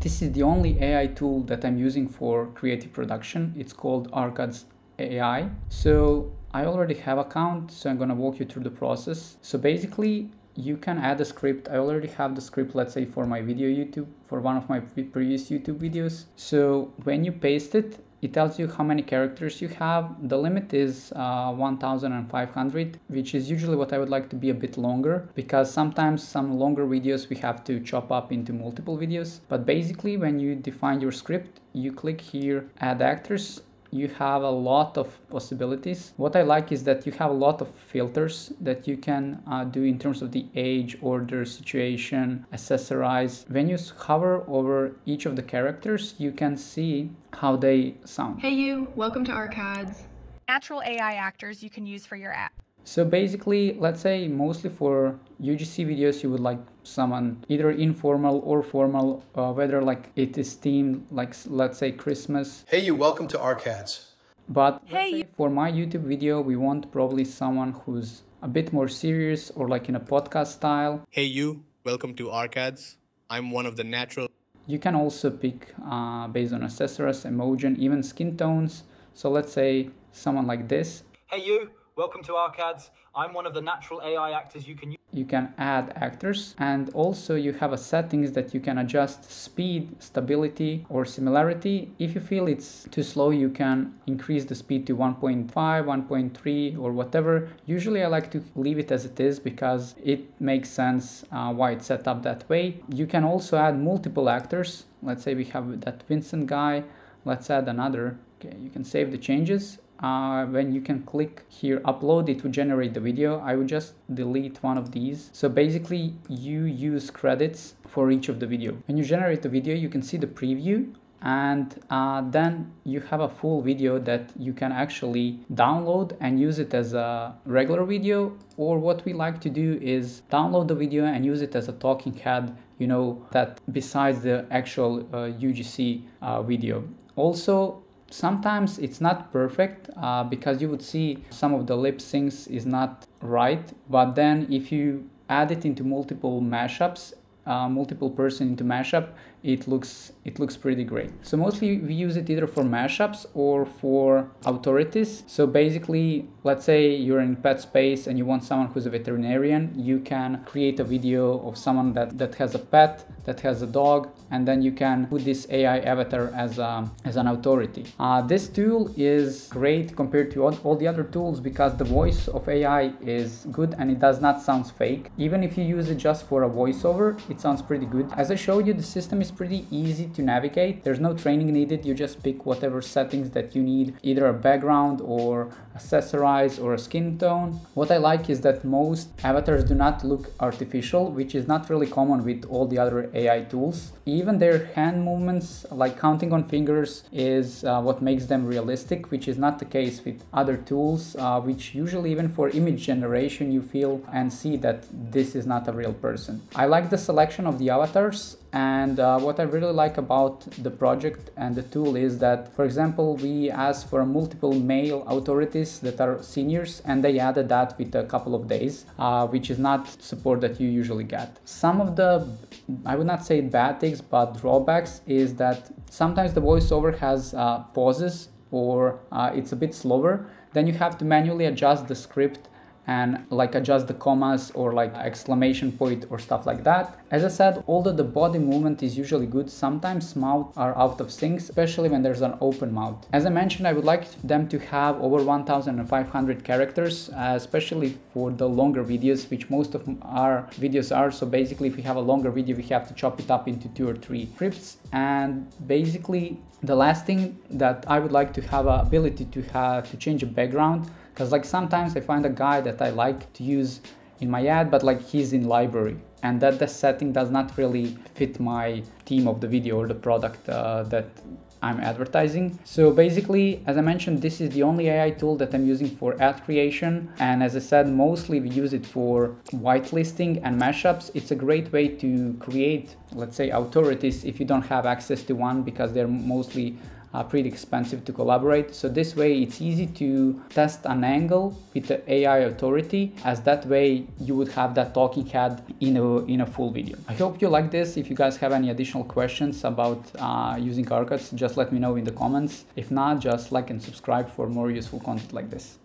This is the only AI tool that I'm using for creative production. It's called Arcads AI. So I already have an account, so I'm going to walk you through the process. So basically, you can add a script. I already have the script, let's say, for my video YouTube, for one of my previous YouTube videos. So when you paste it, it tells you how many characters you have. The limit is 1500, which is usually what I would like to be a bit longer, because sometimes some longer videos we have to chop up into multiple videos. But basically, when you define your script, you click here, add actors. You have a lot of possibilities. What I like is that you have a lot of filters that you can do in terms of the age, order, situation, accessorize. When you hover over each of the characters, you can see how they sound. Hey you, welcome to Arcads. Natural AI actors you can use for your app. So basically, let's say mostly for UGC videos, you would like someone either informal or formal, whether like it is themed, like let's say Christmas. Hey you, welcome to Arcads. But hey, let's say for my YouTube video, we want probably someone who's a bit more serious or like in a podcast style. Hey you, welcome to Arcads. I'm one of the natural. You can also pick based on accessories, emoji, and even skin tones. So let's say someone like this. Hey you. Welcome to Arcads. I'm one of the natural AI actors you can use. You can add actors, and also you have a settings that you can adjust speed, stability, or similarity. If you feel it's too slow, you can increase the speed to 1.5, 1.3, or whatever. Usually I like to leave it as it is because it makes sense why it's set up that way. You can also add multiple actors. Let's say we have that Vincent guy. Let's add another. Okay, you can save the changes. When you can click here upload, it will generate the video. I would just delete one of these. So basically you use credits for each of the video. When you generate the video, you can see the preview, and then you have a full video that you can actually download and use it as a regular video, or what we like to do is download the video and use it as a talking head, you know, that besides the actual UGC video. Also, sometimes it's not perfect because you would see some of the lip syncs is not right, but then if you add it into multiple mashups, multiple person into mashup, it looks pretty great. So mostly we use it either for mashups or for authorities. So basically, let's say you're in pet space and you want someone who's a veterinarian, you can create a video of someone that has a pet, that has a dog, and then you can put this AI avatar as an authority. This tool is great compared to all the other tools because the voice of AI is good and it does not sound fake. Even if you use it just for a voiceover, it sounds pretty good. As I showed you, the system is pretty easy to navigate. There's no training needed. You just pick whatever settings that you need, either a background or accessorize or a skin tone. What I like is that most avatars do not look artificial, which is not really common with all the other AI tools. Even their hand movements, like counting on fingers, is what makes them realistic, which is not the case with other tools, which usually even for image generation, you feel and see that this is not a real person. I like the selection of the avatars, and what I really like about the project and the tool is that, for example, we asked for multiple male authorities that are seniors, and they added that with a couple of days, which is not support that you usually get. Some of the, I would not say bad things, but drawbacks is that sometimes the voiceover has pauses or it's a bit slower. Then you have to manually adjust the script and like adjust the commas or like exclamation point or stuff like that. As I said, although the body movement is usually good, sometimes mouths are out of sync, especially when there's an open mouth. As I mentioned, I would like them to have over 1500 characters, especially for the longer videos, which most of our videos are. So basically, if we have a longer video, we have to chop it up into 2 or 3 scripts. And basically, the last thing that I would like to have an ability to have to change a background. Because like sometimes I find a guy that I like to use in my ad, but like he's in library, and that the setting does not really fit my theme of the video or the product that I'm advertising. So basically, as I mentioned, this is the only AI tool that I'm using for ad creation. And as I said, mostly we use it for whitelisting and mashups. It's a great way to create, let's say, authorities if you don't have access to one, because they're mostly are pretty expensive to collaborate. So this way it's easy to test an angle with the AI authority, as that way you would have that talking head in a full video. I hope you like this. If you guys have any additional questions about using Arcads, just let me know in the comments. If not, just like and subscribe for more useful content like this.